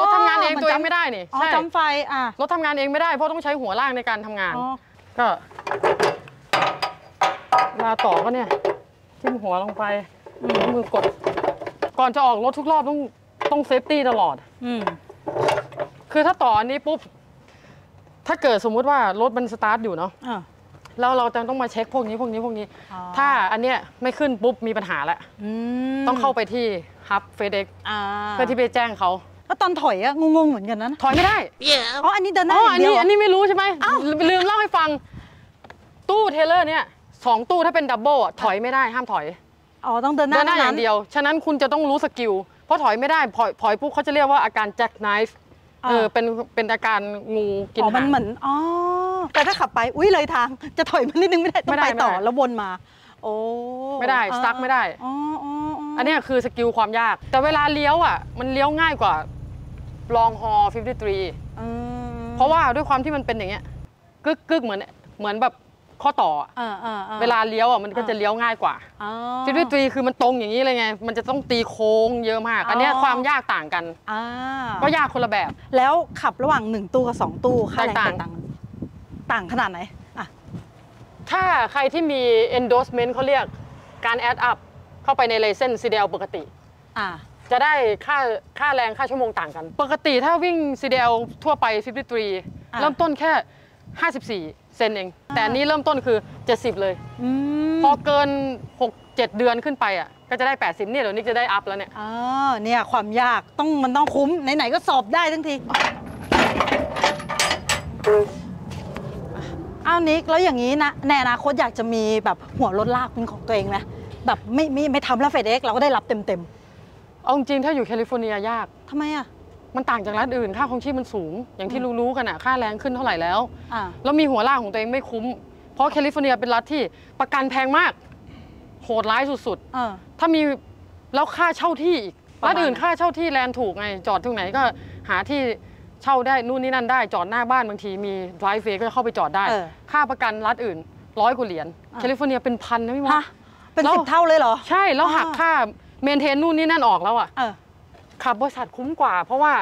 รถทำงานเองตัวเองไม่ได้นี่ใช่จำไฟรถทำงานเองไม่ได้เพราะต้องใช้หัวล่างในการทำงานก็เวลาต่อก็เนี่ยจิ้มหัวลงไปมือกดก่อนจะออกรถทุกรอบต้องเซฟตี้ตลอดคือถ้าต่ออันนี้ปุ๊บถ้าเกิดสมมุติว่ารถมันสตาร์ทอยู่เนาะแล้วเราจะต้องมาเช็คพวกนี้ถ้าอันเนี้ยไม่ขึ้นปุ๊บมีปัญหาแล้วต้องเข้าไปที่ฮับFedExเพื่อที่ไปแจ้งเขาแล้วตอนถอยอะงงๆเหมือนกันนะถอยไม่ได้อ๋ออันนี้เดินได้อย่างเดียวอันนี้ไม่รู้ใช่ไหมลืมเล่าให้ฟังตู้เทเลอร์เนี่ยสองตู้ถ้าเป็นดับเบิลอะถอยไม่ได้ห้ามถอยอ๋อต้องเดินได้อย่างเดียวฉะนั้นคุณจะต้องรู้สกิลเพราะถอยไม่ได้ถอยปุ๊บเขาจะเรียกว่าอาการแจ็คไนฟ์เป็นอาการงูกินหางมันเหมือนอ๋อแต่ถ้าขับไปอุ้ยเลยทางจะถอยมันนิดนึงไม่ได้ต้องไปต่อแล้ววนมาโอ้ไม่ได้สตั๊กไม่ได้อันนี้คือสกิลความยากแต่เวลาเลี้ยวอ่ะมันเลี้ยวง่ายกว่าลองฮอ53เพราะว่าด้วยความที่มันเป็นอย่างเงี้ยกึกเหมือนแบบข้อต่อเวลาเลี้ยวอ่ะมันก็จะเลี้ยวง่ายกว่า53คือมันตรงอย่างนี้เลยไงมันจะต้องตีโค้งเยอะมากอันนี้ความยากต่างกันก็ยากคนละแบบแล้วขับระหว่าง1ตู้กับ2ตู้ค่าแรงต่างขนาดไหนอะถ้าใครที่มี endorsement เขาเรียกการ add up เข้าไปในไลเซนส์ CDL ปกติจะได้ค่าแรงค่าชั่วโมงต่างกันปกติถ้าวิ่ง CDL ทั่วไป53เริ่มต้นแค่54 เซนเองแต่อันนี้เริ่มต้นคือ70เลยพอเกิน 6-7 เดือนขึ้นไปอ่ะก็จะได้80เนี่ยเดี๋ยวนิกจะได้อัพแล้วเนี่ยเนี่ยความยากมันต้องคุ้มไหนๆก็สอบได้ทั้งทีอ้าวนิกแล้วอย่างนี้นะแน่นะโค้ชอยากจะมีแบบหัวรถลากเป็นของตัวเองไหมแบบไม่ทำแล้วFedExเราก็ได้รับเต็มๆเอาจริงถ้าอยู่แคลิฟอร์เนียยากทำไมอ่ะมันต่างจากรัฐอื่นค่าครองชีพมันสูงอย่างที่รู้ๆกันอะค่าแรงขึ้นเท่าไหร่แล้วแล้วมีหัวล่างของตัวเองไม่คุ้มเพราะแคลิฟอร์เนียเป็นรัฐที่ประกันแพงมากโหดร้ายสุดๆถ้ามีแล้วค่าเช่าที่อีกรัฐอื่นค่าเช่าที่แลนถูกไงจอดตรงไหนก็หาที่เช่าได้นู่นนี่นั่นได้จอดหน้าบ้านบางทีมีไลฟ์เฟย์ก็เข้าไปจอดได้ค่าประกันรัฐอื่น100 กว่าเหรียญแคลิฟอร์เนียเป็นพันนะพี่มดเป็น10 เท่าเลยเหรอใช่แล้วหักค่าเมนเทนนู่นนี่นั่นออกแล้วอะขับบริษัทคุ้มกว่าเพราะว่า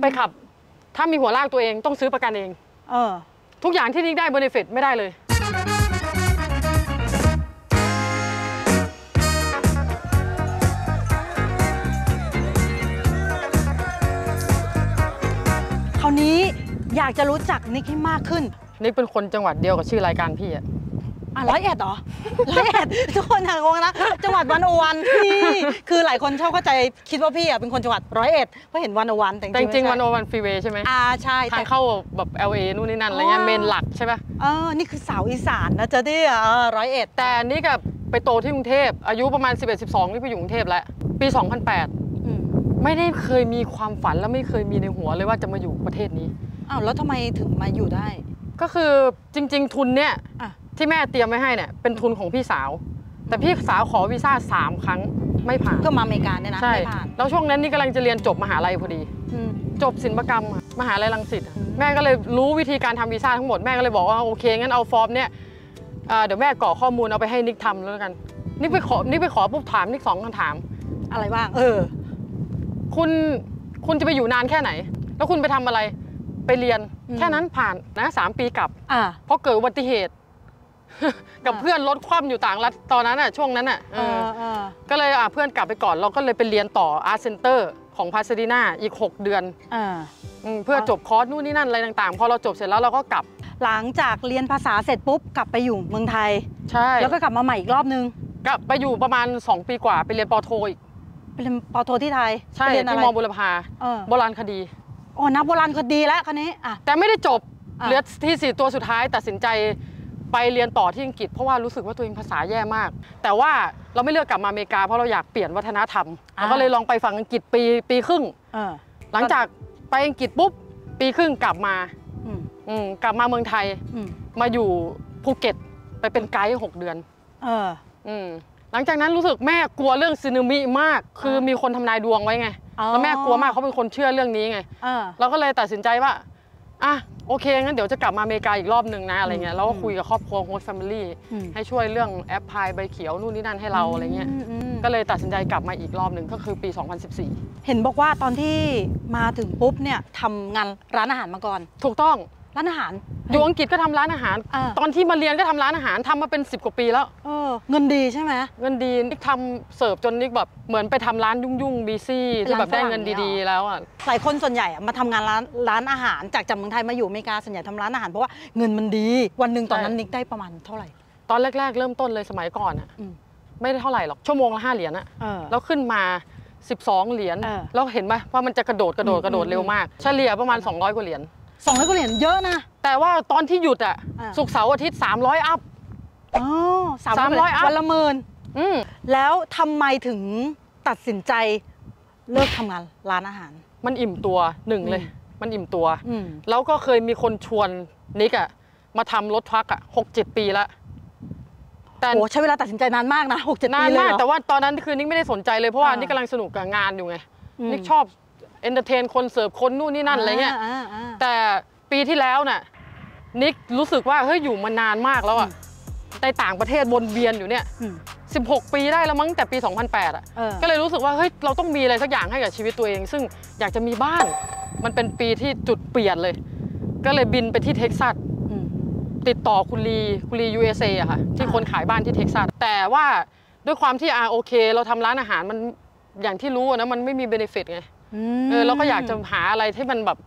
ไปขับถ้ามีหัวลากตัวเองต้องซื้อประกันเองทุกอย่างที่นิกได้เบเนฟิตไม่ได้เลยคราวนี้อยากจะรู้จักนิกให้มากขึ้นนิกเป็นคนจังหวัดเดียวกับชื่อรายการพี่อะ100 เอ็ดเหรอ100 เอ็ดทุกคนทางงงนะจังหวัด101พี่คือหลายคนชอบเข้าใจคิดว่าพี่อ่ะเป็นคนจังหวัด101เพราะเห็น101แต่จริง101ฟรีเวย์ใช่ไหมใช่ทางเข้าแบบ LA นู่นนี่นั่นอะไรเงี้ยเมนหลักใช่ป่ะนี่คือสาวอีสานนะเจอที่101แต่นี่กับไปโตที่กรุงเทพอายุประมาณ11-12นี่ไปอยู่กรุงเทพแล้วปี2008ไม่ได้เคยมีความฝันและไม่เคยมีในหัวเลยว่าจะมาอยู่ประเทศนี้แล้วทำไมถึงมาอยู่ได้ก็คือจริงๆทุนเนี่ย ที่แม่เตรียมไว้ให้เนี่ยเป็นทุนของพี่สาวแต่พี่สาวขอวีซ่า3 ครั้งไม่ผ่านก็มาอเมริกาเนี่ยนะใช่แล้วช่วงนั้นนี่กำลังจะเรียนจบมหาลัยพอดีจบศิลปกรรมมหาลัยรังสิตแม่ก็เลยรู้วิธีการทำวีซ่าทั้งหมดแม่ก็เลยบอกว่าโอเคงั้นเอาฟอร์มเนี่ยเดี๋ยวแม่กรอกข้อมูลเอาไปให้นิกทำแล้วกันนิกไปขอปุ๊บถามนิก2 คำถามอะไรบ้างคุณจะไปอยู่นานแค่ไหนแล้วคุณไปทำอะไรไปเรียนแค่นั้นผ่านนะ3 ปีกลับเพราะเกิดอุบัติเหตุกับเพื่อนรถคว่ำอยู่ต่างรัฐตอนนั้นอ่ะช่วงนั้นอ่ะก็เลยเพื่อนกลับไปก่อนเราก็เลยไปเรียนต่ออาร์ตเซ็นเตอร์ของพาซาดีนาอีก6 เดือนเพื่อจบคอร์สนู่นนี่นั่นอะไรต่างๆพอเราจบเสร็จแล้วเราก็กลับหลังจากเรียนภาษาเสร็จปุ๊บกลับไปอยู่เมืองไทยใช่แล้วก็กลับมาใหม่อีกรอบนึงกลับไปอยู่ประมาณ2 ปีกว่าไปเรียนป.โทอีกไปเรียนป.โทที่ไทยใช่ที่ม.บุรพาโบราณคดีอ๋อนับโบราณคดีแล้วคันนี้แต่ไม่ได้จบเหลือที่4 ตัวสุดท้ายตัดสินใจไปเรียนต่อที่อังกฤษเพราะว่ารู้สึกว่าตัวเองภาษาแย่มากแต่ว่าเราไม่เลือกกลับมาอเมริกาเพราะเราอยากเปลี่ยนวัฒนธรรมเราก็เลยลองไปฝั่งอังกฤษปีครึ่งหลังจากไปอังกฤษปุ๊บปีครึ่งกลับมากลับมาเมืองไทยมาอยู่ภูเก็ตไปเป็นไกด์6 เดือนหลังจากนั้นรู้สึกแม่กลัวเรื่องสึนามิมากคือมีคนทำนายดวงไว้ไงแล้วแม่กลัวมากเขาเป็นคนเชื่อเรื่องนี้ไงเราก็เลยตัดสินใจว่าอ่ะโอเคงั้นเดี๋ยวจะกลับมาอเมริกาอีกรอบหนึ่งนะอะไรเงี้ยแล้วก็คุยกับครอบครัวโฮสต์แฟมิลี่ให้ช่วยเรื่องแอปพลายใบเขียวนู่นนี่นั่นให้เราอะไรเงี้ยก็เลยตัดสินใจกลับมาอีกรอบหนึ่งก็คือปี 2014เห็นบอกว่าตอนที่มาถึงปุ๊บเนี่ยทำงานร้านอาหารมาก่อนถูกต้องร้านอาหารอยู่อังกฤษก็ทำร้านอาหารตอนที่มาเรียนก็ทำร้านอาหารทำมาเป็น10 กว่าปีแล้วเงินดีใช่ไหมเงินดีนิกทำเสิร์ฟจนนิกแบบเหมือนไปทำร้านยุ่งๆบีซี่ที่แบบได้เงินดีๆแล้วอ่ะหลายคนส่วนใหญ่มาทำงานร้านอาหารจากเมืองไทยมาอยู่อเมริกาส่วนใหญ่ทำร้านอาหารเพราะว่าเงินมันดีวันหนึ่งตอนนั้นนิกได้ประมาณเท่าไหร่ตอนแรกๆเริ่มต้นเลยสมัยก่อนอ่ะไม่ได้เท่าไหร่หรอกชั่วโมงละ 5 เหรียญอ่ะแล้วขึ้นมา12 เหรียญแล้วเห็นไหมว่ามันจะกระโดดเร็วมากเฉลี่ยประมาณ200 กว่าเหรียญ200 กว่าเหรียญเยอะนะแต่ว่าตอนที่หยุดอ่ะศุกร์เสาร์อาทิตย์300 อัพอ๋อ300 อัพวันละหมื่นแล้วทำไมถึงตัดสินใจเลิกทำงานร้านอาหารมันอิ่มตัว1เลยมันอิ่มตัวแล้วก็เคยมีคนชวนนิกอ่ะมาทำรถทรัคอ่ะ6-7 ปีละแต่โอ้ใช้เวลาตัดสินใจนานมากนะ6-7 ปีเลยแต่ว่าตอนนั้นคือนิกไม่ได้สนใจเลยเพราะว่านิกกำลังสนุกกับงานอยู่ไงนิกชอบเอนเตอร์เทนคนเสิร์ฟคนนู่นนี่นั่นอะไรเงี้ยแต่ปีที่แล้วน่ะนิกรู้สึกว่าเฮ้ยอยู่มานานมากแล้วอ่ะในต่างประเทศวนเวียนอยู่เนี่ย16 ปีได้แล้วมั้งแต่ปี 2008 อ่ะก็เลยรู้สึกว่าเฮ้ยเราต้องมีอะไรสักอย่างให้กับชีวิตตัวเองซึ่งอยากจะมีบ้านมันเป็นปีที่จุดเปลี่ยนเลยก็เลยบินไปที่เท็กซัสติดต่อคุณลี USA อะค่ะที่คนขายบ้านที่เท็กซัสแต่ว่าด้วยความที่โอเคเราทำร้านอาหารมันอย่างที่รู้นะมันไม่มีเบเนฟิตไงเราก็อยากจะหาอะไรที่มันแบบ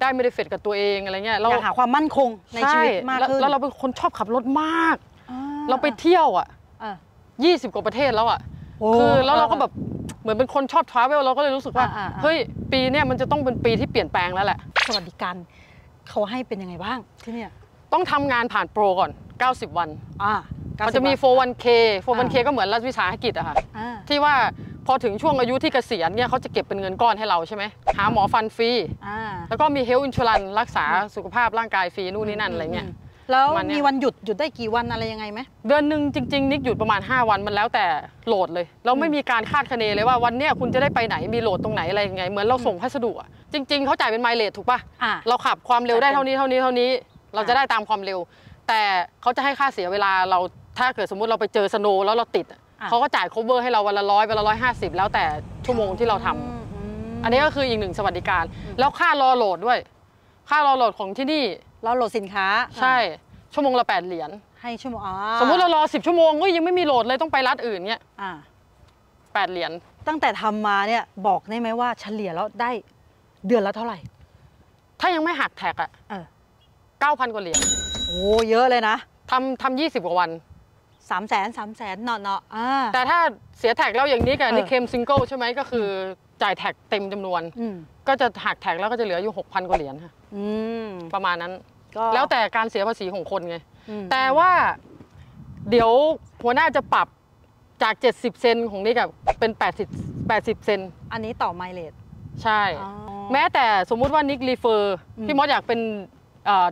ได้เบเนฟิตกับตัวเองอะไรเงี้ยเราอยากหาความมั่นคงในชีวิตมากขึ้นแล้วเราเป็นคนชอบขับรถมากเราไปเที่ยวอ่ะ20 กว่าประเทศแล้วอ่ะคือแล้วเราก็แบบเหมือนเป็นคนชอบทราเวลเราก็เลยรู้สึกว่าเฮ้ยปีเนี้ยมันจะต้องเป็นปีที่เปลี่ยนแปลงแล้วแหละสวัสดิการเขาให้เป็นยังไงบ้างที่เนี่ยต้องทำงานผ่านโปรก่อน90 วันมันจะมี 401k ก็เหมือนรัฐวิสาหกิจอะค่ะที่ว่าพอถึงช่วงอายุที่เกษียณเนี่ยเขาจะเก็บเป็นเงินก้อนให้เราใช่ไหมหาหมอฟันฟรีแล้วก็มี Health Insurance รักษาสุขภาพร่างกายฟรีนู่นนี่นั่นอะไรเงี้ยแล้วมีวันหยุดได้กี่วันอะไรยังไงไหมเดือนหนึ่งจริงๆนิกหยุดประมาณ5 วันมันแล้วแต่โหลดเลยเราไม่มีการคาดคะเนเลยว่าวันเนี้ยคุณจะได้ไปไหนมีโหลดตรงไหนอะไรยังไงเหมือนเราส่งพัสดุจริงๆเขาจ่ายเป็นไมล์เลทถูกป่ะเราขับความเร็วได้เท่านี้เราจะได้ตามความเร็วแต่เขาจะให้ค่าเสียเวลาเราถ้าเกิดสมมุติเราไปเจอสโนว์แล้วเราติดเขาก็จ่าย cover ให้เราวันละ 100วันละ 150แล้วแต่ชั่วโมงที่เราทำอันนี้ก็คืออีก1สวัสดิการแล้วค่ารอโหลดด้วยค่ารอโหลดของที่นี่รอโหลดสินค้าใช่ชั่วโมงละ 8 เหรียญให้ชั่วโมงสมมุติเรารอ10 ชั่วโมงก็ยังไม่มีโหลดเลยต้องไปรัฐอื่นเนี้ย8 เหรียญตั้งแต่ทำมาเนี่ยบอกได้ไหมว่าเฉลี่ยแล้วได้เดือนละเท่าไหร่ถ้ายังไม่หักแท็กอ่ะ9,000 กว่าเหรียญโอ้เยอะเลยนะทำ20 กว่าวัน300,000 เนาะแต่ถ้าเสียแท็กแล้วอย่างนี้กับนิกเคมซิงเกิลใช่ไหมก็คือจ่ายแท็กเต็มจำนวนก็จะหักแท็กแล้วก็จะเหลืออยู่ 6,000 กว่าเหรียญค่ะประมาณนั้นแล้วแต่การเสียภาษีของคนไงแต่ว่าเดี๋ยวหัวหน้าจะปรับจาก70 เซนของนิกกับเป็น80 เซนอันนี้ต่อไมล์เลทใช่แม้แต่สมมุติว่านิกรีเฟอร์พี่มอสอยากเป็น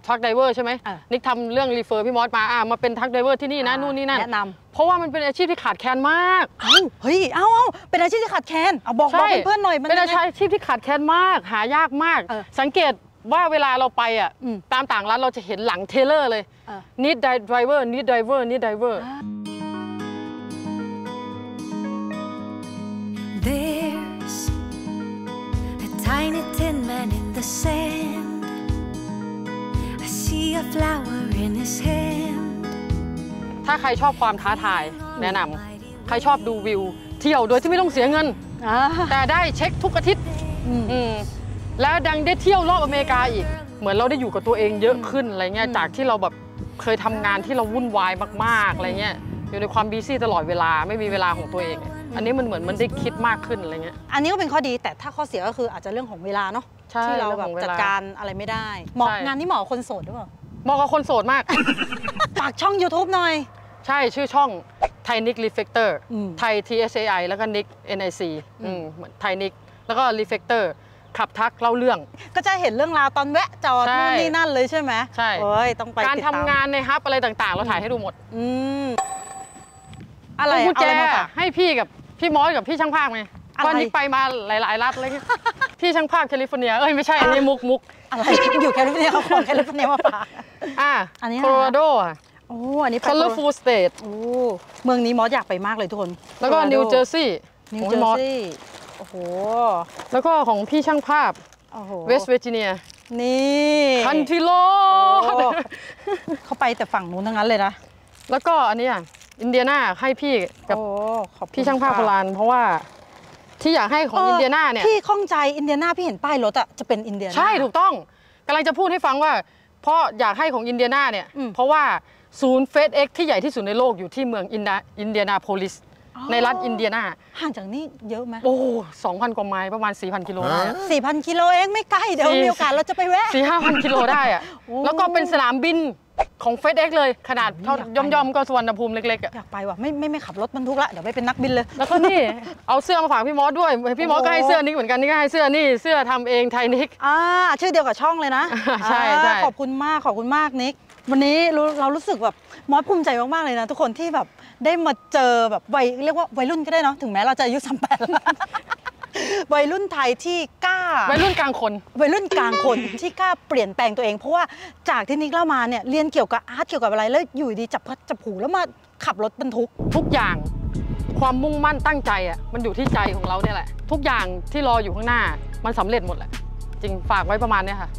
ทักไดเวอร์ใช่ไหมนิกทำเรื่องรีเฟอร์พี่มอสมามาเป็นทักไดเวอร์ที่นี่นะนู่นนี่นั่นแนะนำเพราะว่ามันเป็นอาชีพที่ขาดแคลนมากเฮ้ยเอาเป็นอาชีพที่ขาดแคลนเอาบอกเพื่อนหน่อยเป็นอาชีพที่ขาดแคลนมากหายากมากสังเกตว่าเวลาเราไปตามต่างร้านเราจะเห็นหลังเทเลอร์เลยนิดไดเวอร์นิดไดเวอร์นิดไดเวอร์There's a tiny tin man in the sand. I see a flower in his hand. ถ้าใครชอบความท้าทายแนะนำใครชอบดูวิวเที่ยวโดยที่ไม่ต้องเสียเงินแต่ได้เช็คทุกอาทิตย์และดังได้เที่ยวรอบอเมริกาอีกเหมือนเราได้อยู่กับตัวเองเยอะขึ้นอะไรเงี้ยจากที่เราแบบเคยทำงานที่เราวุ่นวายมากๆอะไรเงี้ยอยู่ในความบีซี่ตลอดเวลาไม่มีเวลาของตัวเองอันนี้มันเหมือนมันได้คิดมากขึ้นอะไรเงี้ยอันนี้ก็เป็นข้อดีแต่ถ้าข้อเสียก็คืออาจจะเรื่องของเวลาเนาะที่เราแบบจัดการอะไรไม่ได้เหมาะงานนี้เหมาะคนโสดหรือเปล่าเหมาะกับคนโสดมากฝากช่อง YouTube หน่อยใช่ชื่อช่องไทยนิกรีเฟกเตอร์ไทย TSAI แล้วก็นิก NIC ไทยนิกแล้วก็รีเฟกเตอร์ขับทักเล่าเรื่องก็จะเห็นเรื่องราวตอนแวะจอดนู่นนี่นั่นเลยใช่ไหมใช่ต้องไปการทำงานในฮับอะไรต่างๆเราถ่ายให้ดูหมดอะไรกุญแจให้พี่กับพี่มอสกับพี่ช่างภาพไงตอนนี้ไปมาหลายๆรัฐเลยพี่ช่างภาพแคลิฟอร์เนียเอ้ยไม่ใช่อันนี้มุกอะไรอยู่แคลิฟอร์เนียเขาของแคลิฟอร์เนียมาฝากอันนี้โคโลราโดอ่ะโอ้อันนี้ Colorful State โอ้เมืองนี้มอสอยากไปมากเลยทุกคนแล้วก็นิวเจอร์ซีย์โอ้โหแล้วก็ของพี่ช่างภาพเวสต์เวอร์จิเนียนี่คันทิโลเขาไปแต่ฝั่งนู้นทั้งนั้นเลยนะแล้วก็อันนี้อินเดียนาให้พี่กับพี่ช่างภาพโบราณเพราะว่าที่อยากให้ของอินเดียนาเนี่ยพี่ข้องใจอินเดียนาพี่เห็นป้ายรถอะจะเป็นอินเดียนาใช่ถูกต้องกำลังจะพูดให้ฟังว่าเพราะอยากให้ของอินเดียนาเนี่ยเพราะว่าศูนย์ FedEx ที่ใหญ่ที่สุดในโลกอยู่ที่เมืองอินเดียนาโพลิสในรัฐอินเดียนาห่างจากนี่เยอะไหมโอ้ 2,000 กว่าไมล์ประมาณ 4,000 กิโลได้ 4,000 กิโลเองไม่ใกล้เดี๋ยวมีโอกาสเราจะไปแวะ 4-5,000 กิโลได้อะแล้วก็เป็นสนามบินของ FedEx เลยขนาดเท่าย่อมๆก็สุวรรณภูมิเล็กๆอยากไปว่ะไม่ขับรถบรรทุกละเดี๋ยวไปเป็นนักบินเลยแล้วก็นี่เอาเสื้อมาฝากพี่มอสด้วยพี่มอสก็ให้เสื้อนิกเหมือนกันนี่ก็ให้เสื้อนี่เสื้อทำเองไทยนิกชื่อเดียวกับช่องเลยนะใช่ขอบคุณมากขอบคุณมากนิกวันนี้เรารู้สึกแบบมอสภูมิใจมากๆเลยนะทุกคนที่แบบได้มาเจอแบบวัยเรียกว่าวัยรุ่นก็ได้เนาะถึงแม้เราจะอายุ38แล้ววัยรุ่นไทยที่กล้าวัยรุ่นกลางคนวัยรุ่นกลางคนที่กล้าเปลี่ยนแปลงตัวเองเพราะว่าจากที่นิกเล่ามาเนี่ยเรียนเกี่ยวกับอาร์ตเกี่ยวกับอะไรแล้วอยู่ดีจับผูแล้วมาขับรถบรรทุกทุกอย่างความมุ่งมั่นตั้งใจอ่ะมันอยู่ที่ใจของเราเนี่ยแหละทุกอย่างที่รออยู่ข้างหน้ามันสำเร็จหมดแหละจริงฝากไว้ประมาณนี้ค่ะ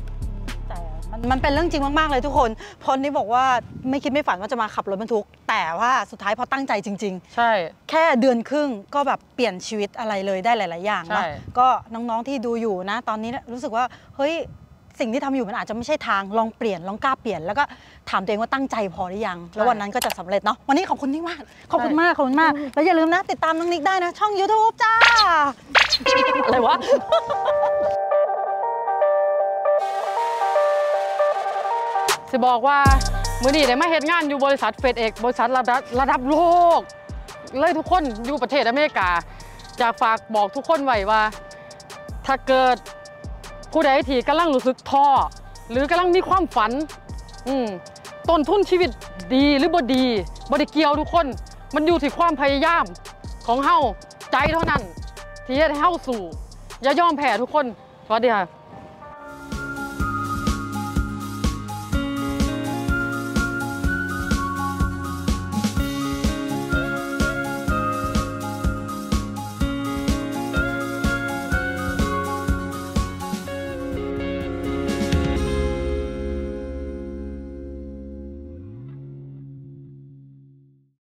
มันเป็นเรื่องจริงมากๆเลยทุกคนพอนี่บอกว่าไม่คิดไม่ฝันว่าจะมาขับรถบรรทุกแต่ว่าสุดท้ายพอตั้งใจจริงๆใช่แค่เดือนครึ่งก็แบบเปลี่ยนชีวิตอะไรเลยได้หลายๆอย่างนะก็น้องๆที่ดูอยู่นะตอนนี้รู้สึกว่าเฮ้ยสิ่งที่ทำอยู่มันอาจจะไม่ใช่ทางลองเปลี่ยนลองกล้าเปลี่ยนแล้วก็ถามตัวเองว่าตั้งใจพอหรือยังแล้ววันนั้นก็จะสำเร็จเนาะวันนี้ขอบคุณนิกมากขอบคุณมากขอบคุณมากแล้วอย่าลืมนะติดตามน้องนิกได้นะช่อง YouTube จ้าอะไรวะจะบอกว่ามือนี่ได้มาเฮ็ดงานอยู่บริษัท FedEx บริษัทระดับโลกเลยทุกคนอยู่ประเทศอเมริกาอยากฝากบอกทุกคนไว้ว่าถ้าเกิดผู้ใดที่กำลังรู้สึกท้อหรือกำลังมีความฝันต้นทุนชีวิตดีหรือบ่ดีบ่ได้เกี่ยวทุกคนมันอยู่ที่ความพยายามของเฮาใจเท่านั้นที่เฮ็ดให้เฮาสู่อย่ายอมแพ้ทุกคนสวัสดีค่ะ